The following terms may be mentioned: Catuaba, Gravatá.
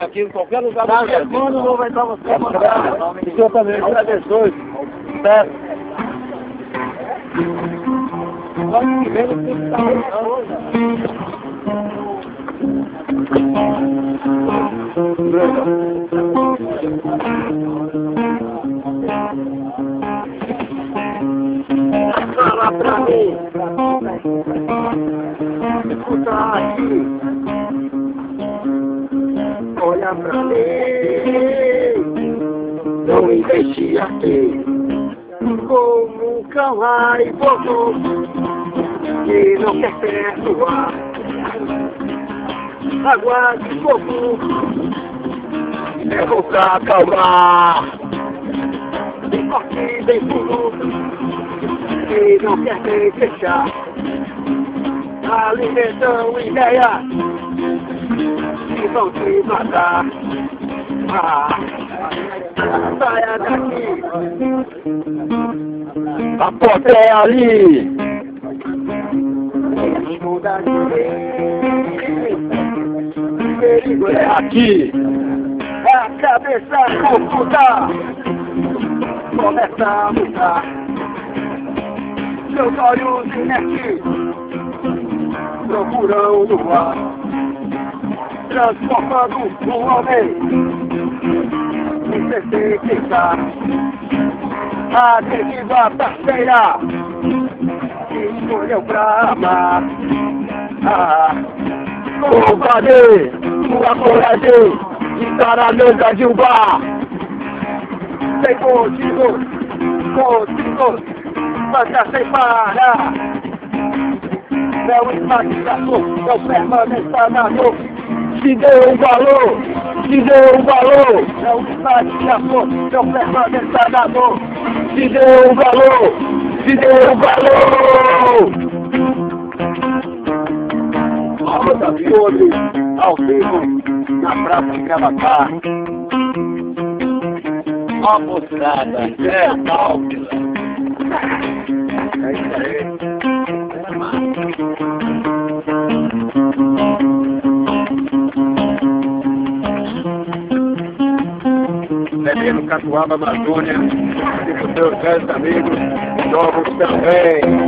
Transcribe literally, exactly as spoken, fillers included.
Aqui em qualquer lugar do mundo. Quando vou vai estar você? O senhor também, agradeço. Peço. Nós que vemos que está hoje. Olha pra mim, não investi aqui como um kawaii bobo que não quer perdoar. Aguarde um pouco, eu vou pra acalmar. Tem corte bem puro que não quer se fechar. Alimentam ideias que vão te matar. Ah, saia daqui, a porta é ali. Muda de vez, perigo é aqui. É a cabeça confusa, começa a mudar. Seus olhos inertes procuram no ar, transformando o homem e se sentar. A deriva parceira que escolheu pra amar. Ah, compadre, sua coragem está na mesa de um bar. Sem contigo, contigo, basta sem parar. Não esmagizador, não permaneça na dor. Se deu um valor, se deu um valor, não bate a flor, não permaneça na dor. Se deu um valor, se deu um valor. A roda pione, ao vivo, na praça de Gravatá. Ó mostrada, é válvula. É isso aí. Bebendo Catuaba, Amazônia, e os seus grandes amigos, novos também.